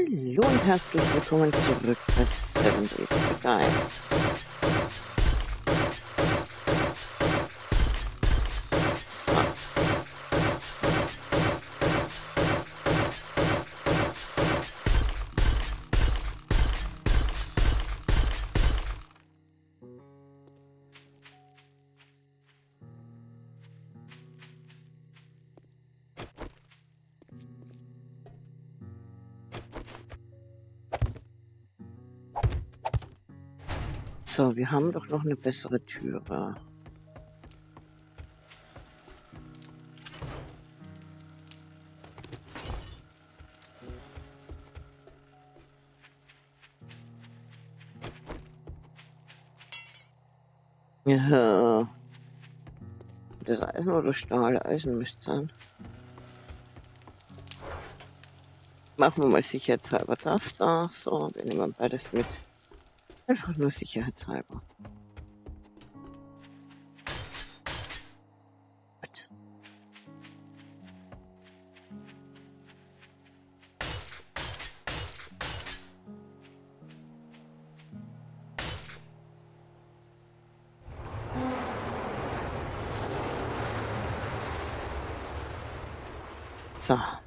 Hallo und herzlich willkommen zurück bei 7 Days to Die. So. So, wir haben doch noch eine bessere Türe. Ja. Das Eisen oder Stahl? Eisen müsste sein. Machen wir mal sicherheitshalber das da. So, wir nehmen beides mit. Einfach nur sicherheitshalber. Gut. So. Ja,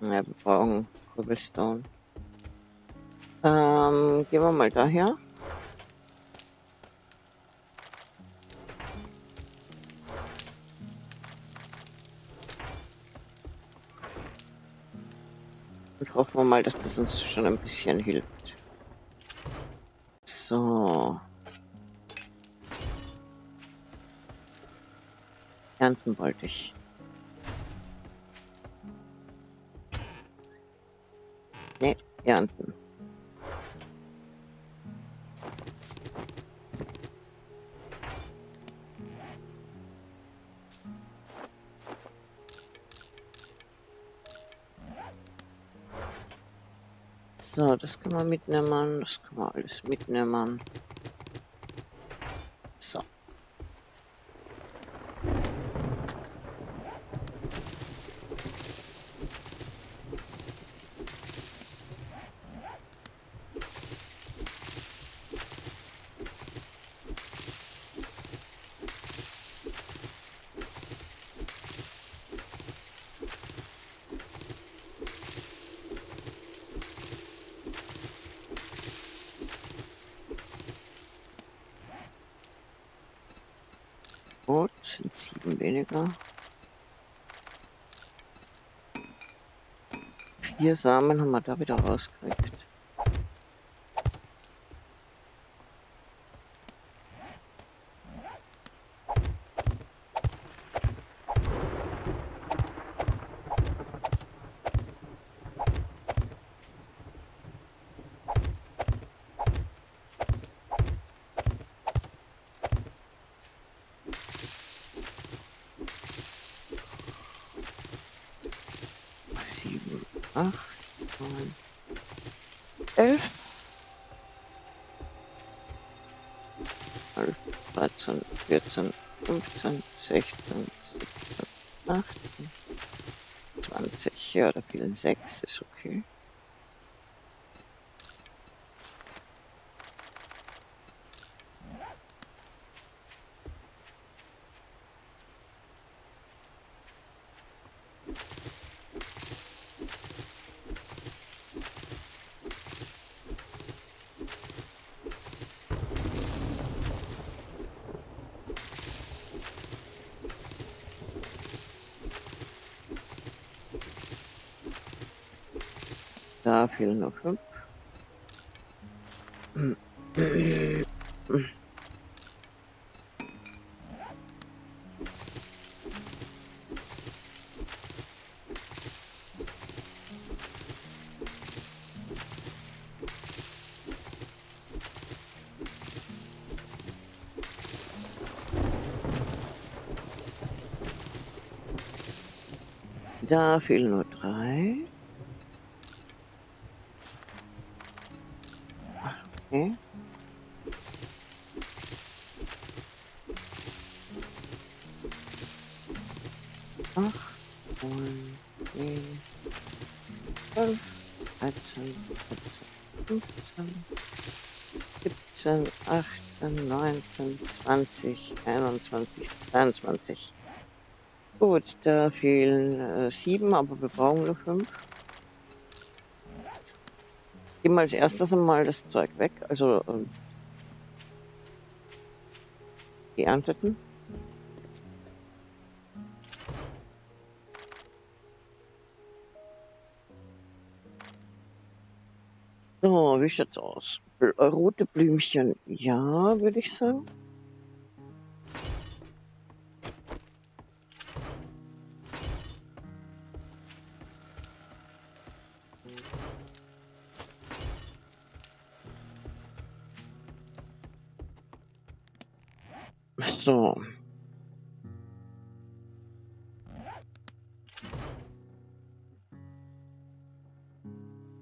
wir brauchen Cobblestone. Gehen wir mal daher. Und hoffen wir mal, dass das uns schon ein bisschen hilft. So. Ernten wollte ich. Ne, ernten. So, das kann man mitnehmen, das kann man alles mitnehmen. So. Gut, sind 7 weniger. 4 Samen haben wir da wieder rausgekriegt. Ach, 9, 11, 12, 13, 14, 15, 16, 17, 18, 20, ja, da fehlen 6, ist okay. Da fehlen noch 5. Da fehlen nur 3. Okay. Ach. 12, 13, 14, 15, 17, 18, 19, 20, 21, 22. Gut, da fehlen 7, aber wir brauchen nur 5. Geben wir als erstes einmal das Zeug weg, also die Ernteten. So, wie schaut's aus? Rote Blümchen, ja, würde ich sagen. So.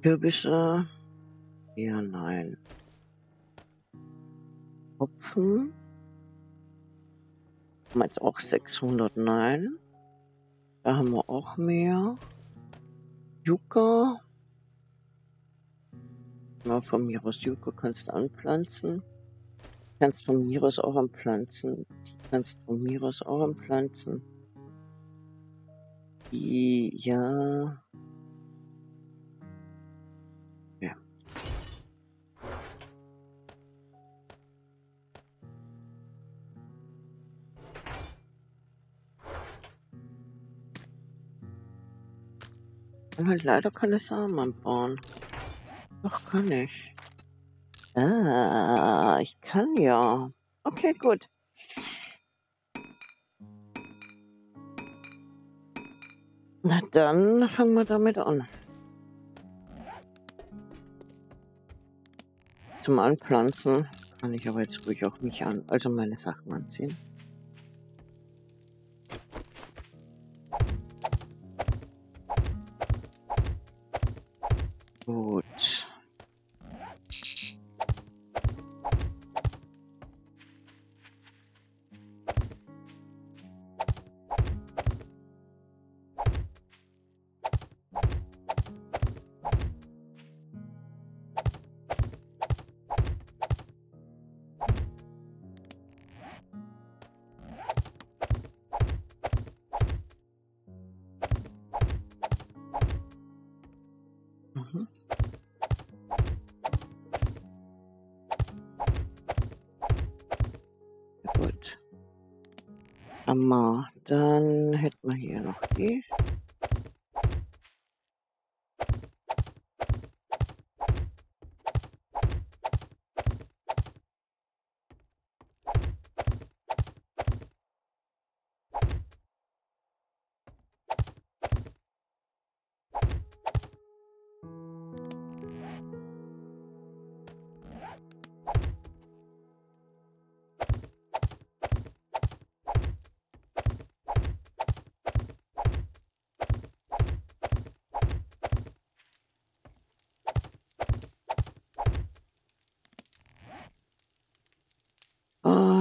Kürbisse. Ja, nein. Hopfen. Haben wir jetzt auch 600? Nein. Da haben wir auch mehr. Yucca. Ja, von mir aus Yucca kannst du anpflanzen. Kannst von mir aus auch anpflanzen. Die kannst von mir aus auch anpflanzen. Die, ja. Ja. Und halt leider keine Samen anbauen. Doch, kann ich. Ah, ich kann ja. Okay, gut. Na dann fangen wir damit an. Zum Anpflanzen kann ich aber jetzt ruhig auch mich an, also meine Sachen anziehen. Gut. Gut. Aber dann hätten wir hier noch die.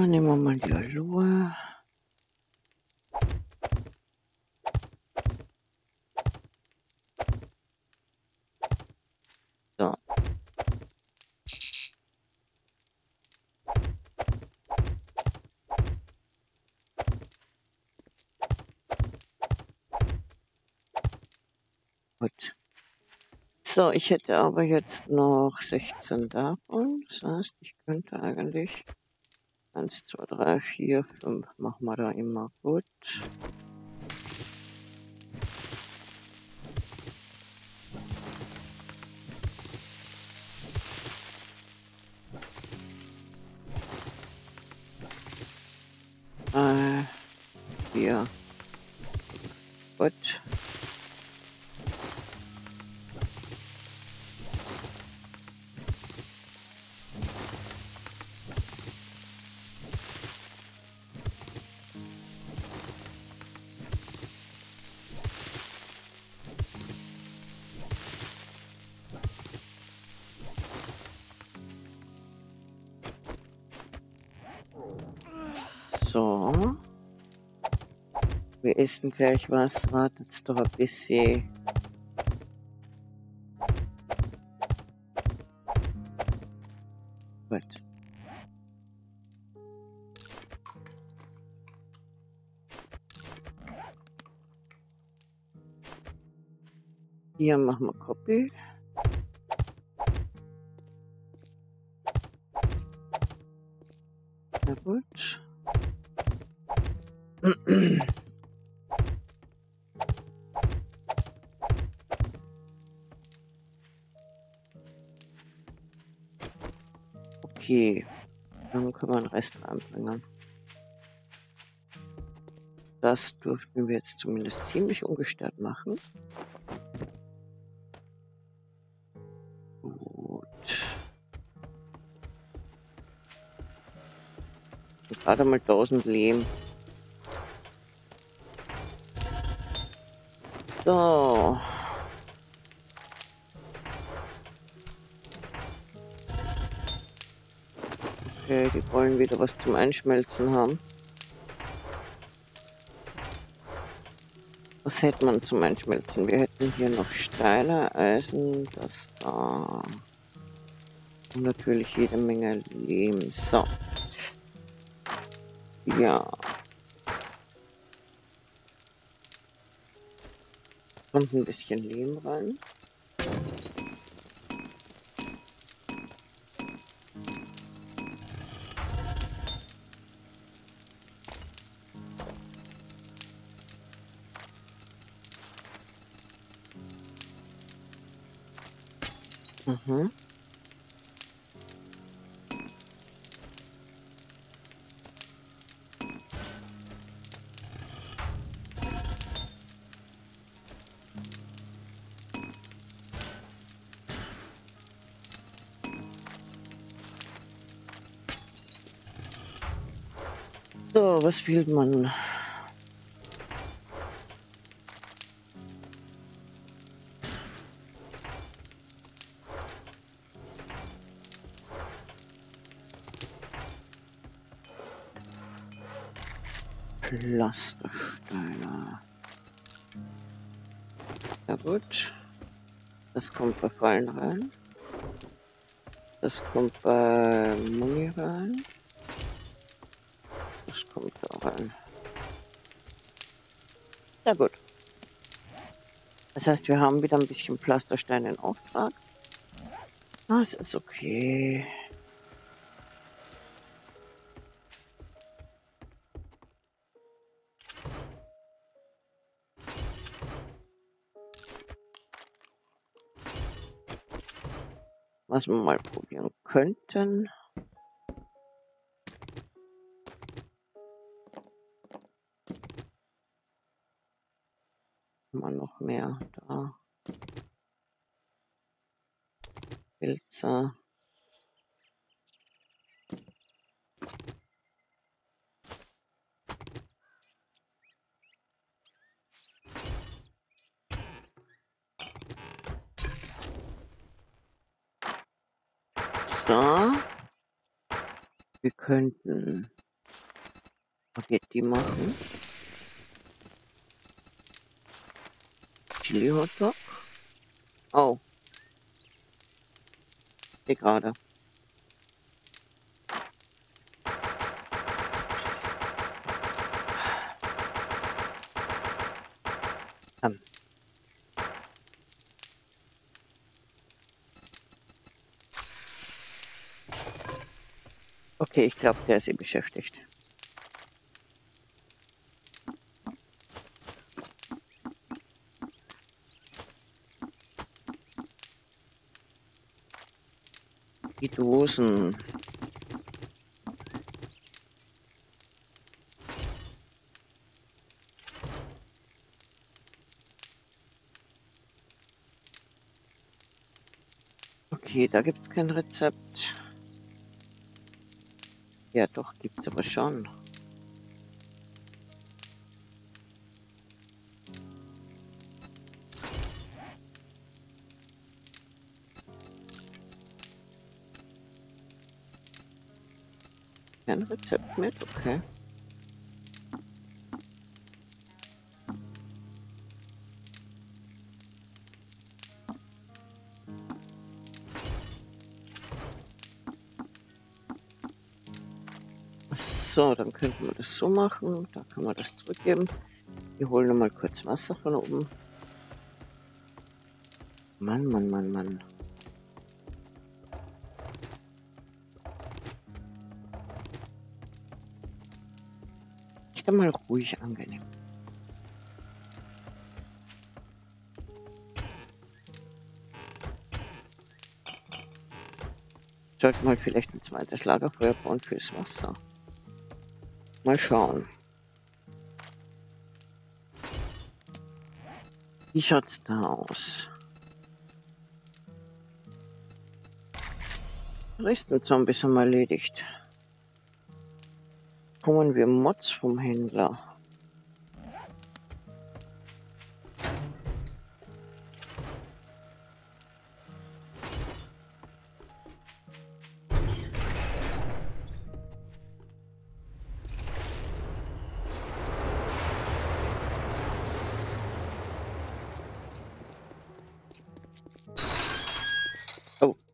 Nehmen wir mal die Aloe. So. Gut. So, ich hätte aber jetzt noch 16 davon. Das heißt, ich könnte eigentlich 1, 2, 3, 4, 5 machen wir da immer gut. Hier. Gut. So. Wir essen gleich was, wartet's doch ein bisschen. Gut. Hier machen wir Copy. Na gut. Okay, dann können wir den Rest anbringen. Das dürften wir jetzt zumindest ziemlich ungestört machen. Gut. Und gerade mal 1000 Lehm. So. Okay, die wollen wieder was zum Einschmelzen haben. Was hätte man zum Einschmelzen? Wir hätten hier noch Steine, Eisen, das da. Und natürlich jede Menge Lehm. So. Ja. Kommt ein bisschen Lehm rein. Mhm. So, was fehlt man? Plastiksteine. Na gut. Das kommt bei Fallen rein. Das kommt bei Mummi rein. Das kommt da rein. Na gut. Das heißt, wir haben wieder ein bisschen Plastiksteine in Auftrag. Das ist okay. Was wir mal probieren könnten. Mal noch mehr da. Pilze. Da. Wir könnten Spaghetti machen. Chili Hotdog. Oh. Ich gerade. Okay, ich glaube, der ist eh beschäftigt. Die Dosen. Okay, da gibt es kein Rezept. Ja, doch, gibt's aber schon. Kein Rezept mit, okay. So, dann könnten wir das so machen. Da kann man das zurückgeben. Wir holen nochmal kurz Wasser von oben. Mann, Mann, Mann, Mann. Echt einmal ruhig angenehm. Sollten wir vielleicht ein zweites Lagerfeuer bauen fürs Wasser. Mal schauen. Wie schaut's da aus? Touristenzombies haben wir erledigt. Kommen wir Mods vom Händler.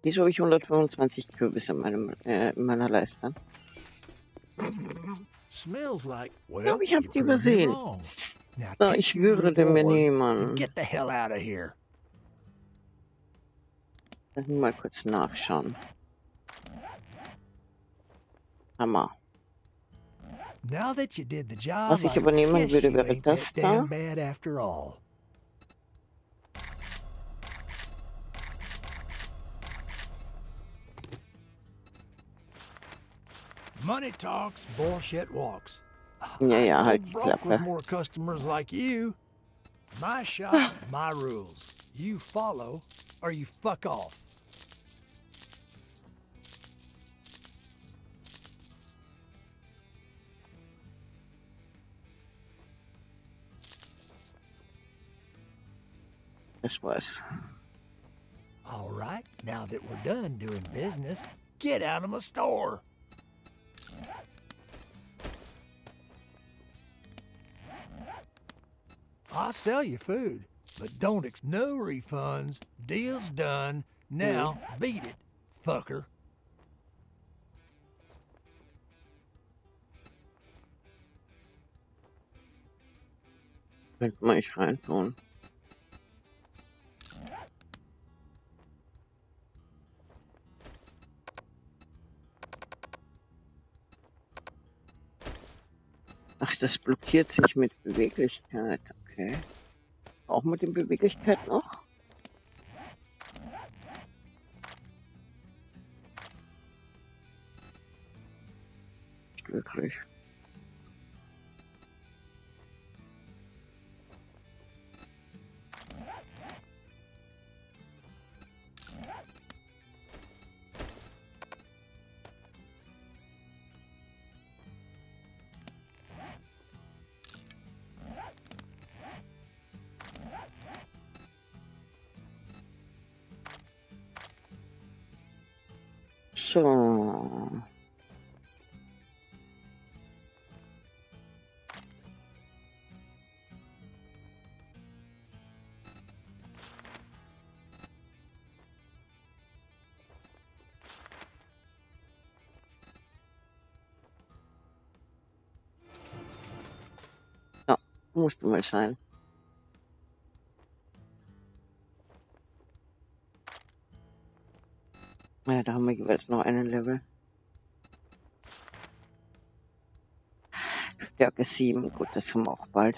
Wieso habe ich 125 Kürbisse in meiner Leiste? Ich glaube, ich habe die übersehen. So, ich würde mir nehmen. Mal kurz nachschauen. Hammer. Was ich übernehmen würde, wäre das da. Money talks, bullshit walks. Ja, halt die Klappe. Das war's. All right, now that we're done doing business, get out of my store. I'll sell you food, but don't no refunds. Deal's done. Now beat it, fucker. Könnte man nicht reintun. Ach, das blockiert sich mit Beweglichkeit. Okay. Auch mit der Beweglichkeit noch? Wirklich. So. Ja, musst du mal sein. Ja, da haben wir jeweils noch einen Level. Stärke 7, gut, das haben wir auch bald.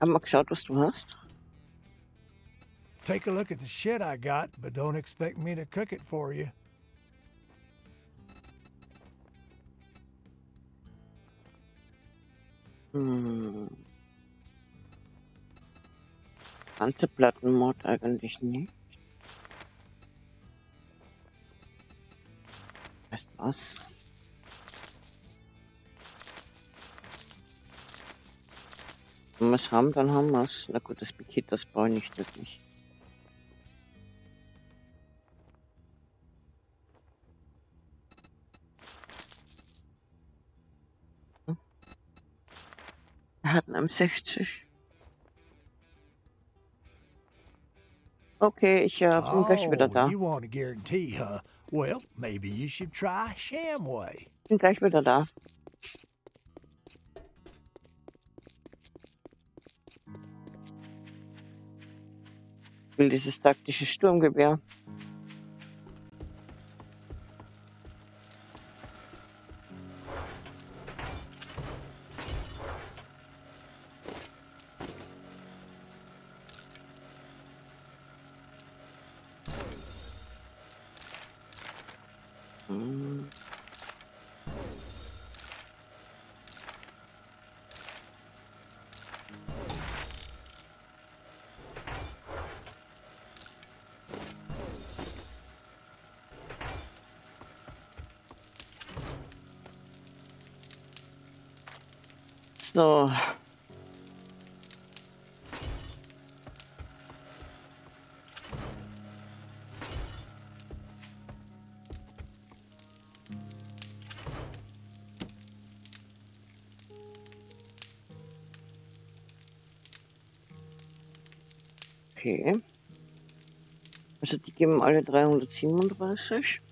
Haben wir geschaut, was du hast? Take a look at the shit I got, but don't expect me to cook it for you. Panzerplattenmod eigentlich nicht. Weißt du was? Wenn wir es haben, dann haben wir es. Na gut, das Paket, das brauche ich nicht wirklich. Wir hatten M60. Okay, ich bin gleich wieder da. Well, maybe you should try Shamway. Bin gleich wieder da. Ich will dieses taktische Sturmgewehr. So. Okay. Also die geben alle 337.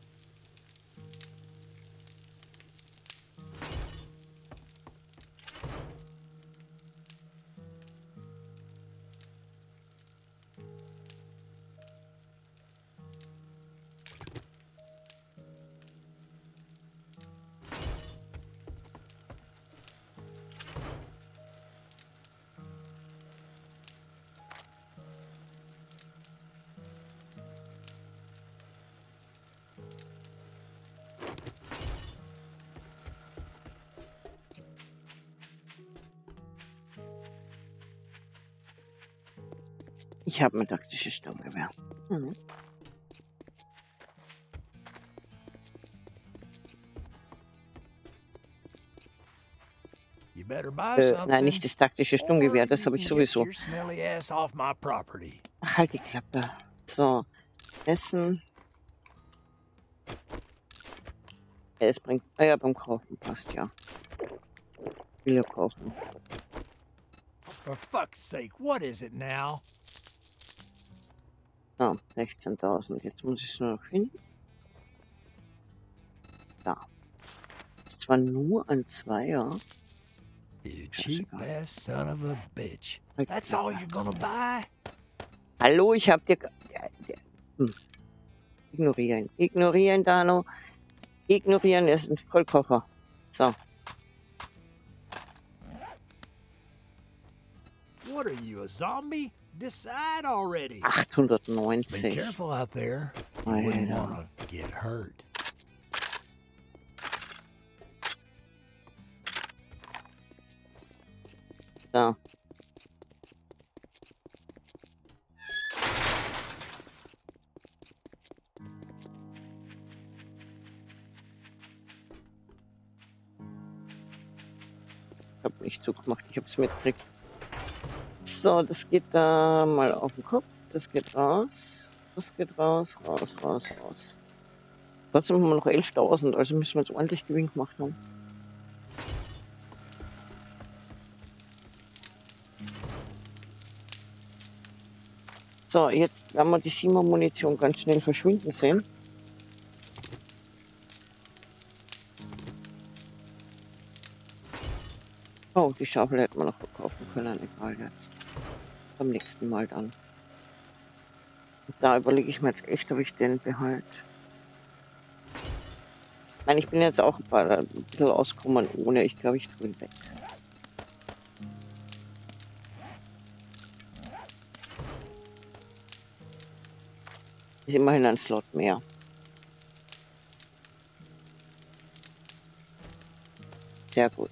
Ich habe ein taktisches Sturmgewehr. Mhm. Nein, nicht das taktische Sturmgewehr, das habe ich sowieso. Ach, halt die Klappe. So, Essen. Es bringt Eier beim Kaufen, passt ja. Ich will ja kaufen. For fuck's sake, what is it now? So, 16.000. Jetzt muss ich es nur noch finden. Da. Ist zwar nur ein Zweier. Hallo, ich hab dir... Ignorieren. Ignorieren, Dano. Ignorieren, er ist ein Vollkocher. So. What are you, a zombie? 890. Be careful out there. You wouldn't want to get hurt. So. Ich habe nicht zugemacht, ich habe es mitgekriegt. So, das geht da mal auf den Kopf, das geht raus, raus. Trotzdem haben wir noch 11.000, also müssen wir jetzt ordentlich Gewinn gemacht haben. So, jetzt werden wir die Sima-Munition ganz schnell verschwinden sehen. Oh, die Schaufel hätten wir noch verkaufen können, egal jetzt. Beim nächsten Mal dann. Und da überlege ich mir jetzt echt, ob ich den behalte. Ich meine, ich bin jetzt auch ein bisschen ausgekommen ohne. Ich glaube, ich tue ihn weg. Ist immerhin ein Slot mehr. Sehr gut.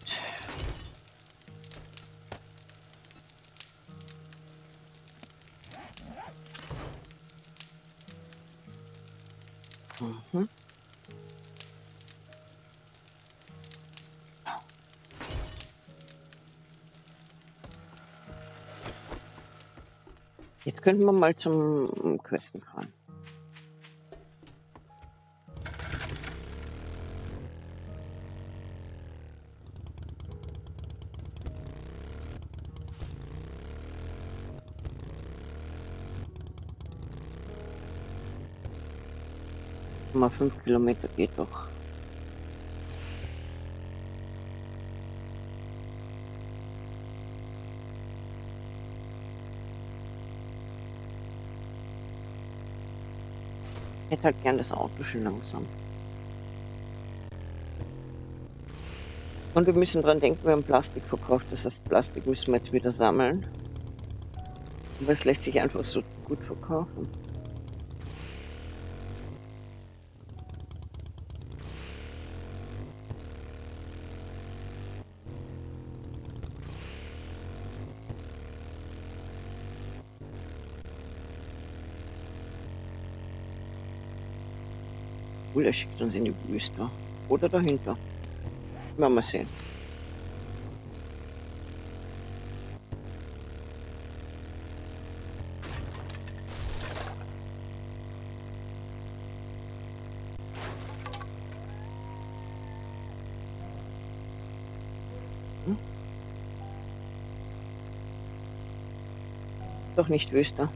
Mhm. Jetzt könnten wir mal zum Questen fahren. 1,5 Kilometer geht doch. Ich hätte halt gern das Auto schön langsam. Und wir müssen dran denken, wir haben Plastik verkauft. Das heißt, Plastik müssen wir jetzt wieder sammeln. Aber es lässt sich einfach so gut verkaufen. Er schickt uns in die Wüste. Oder dahinter. Mal sehen. Hm? Doch nicht Wüste.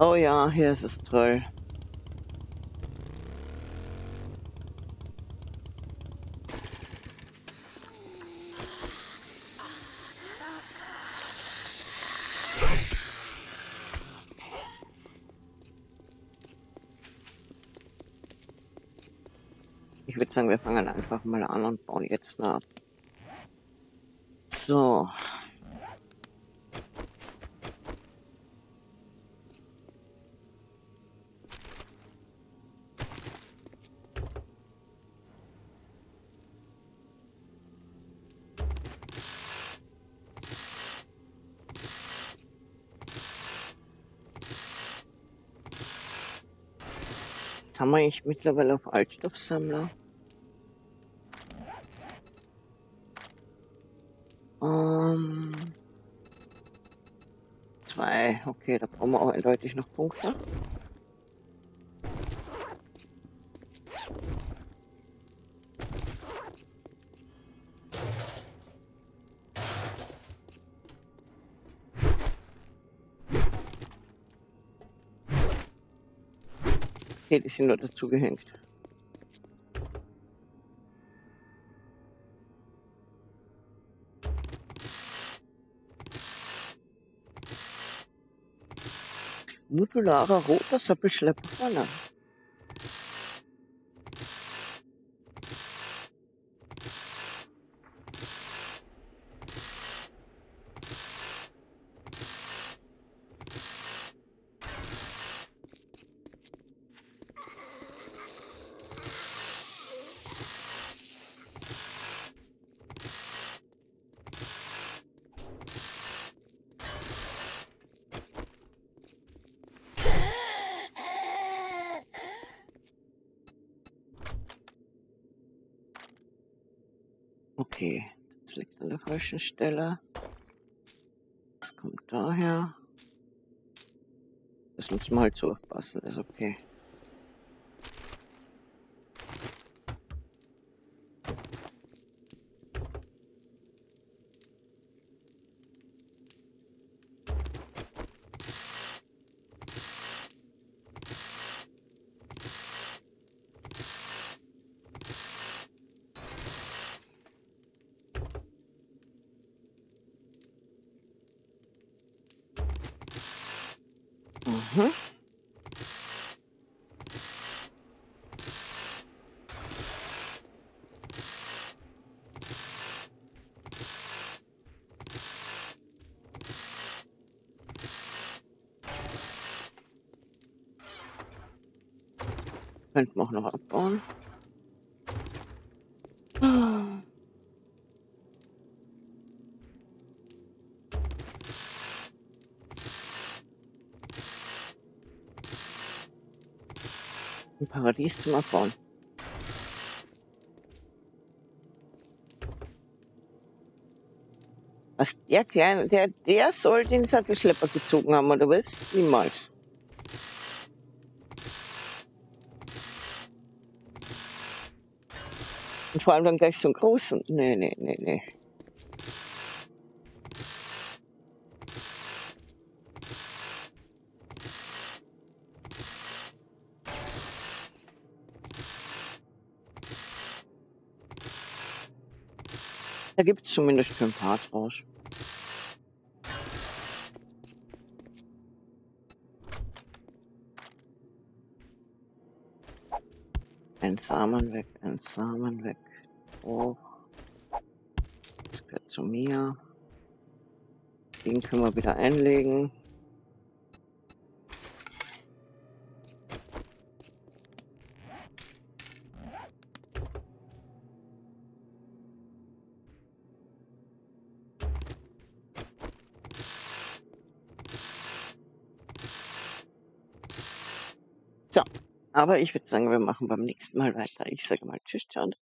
Oh ja, hier ist es toll. Ich würde sagen, wir fangen einfach mal an und bauen jetzt nach. So. Haben wir eigentlich mittlerweile auf Altstoffsammler? Zwei. Okay, da brauchen wir auch eindeutig noch Punkte. Die sind nur dazu gehängt. Modularer roter Sattelschlepper vorne. Okay, das liegt an der falschen Stelle. Das kommt daher. Das muss man halt so aufpassen, ist okay. Könnten wir auch noch abbauen. Ein Paradies zum Abbauen. Was der Kleine, der soll den Sattelschlepper gezogen haben, oder was? Niemals. Und vor allem dann gleich so einen großen. Nee, nee, nee, nee. Da gibt es zumindest schon ein paar draus. Ein Samen weg, ein Samen weg. Oh. Das gehört zu mir. Den können wir wieder einlegen. So, aber ich würde sagen, wir machen beim nächsten Mal weiter. Ich sage mal tschüss, John.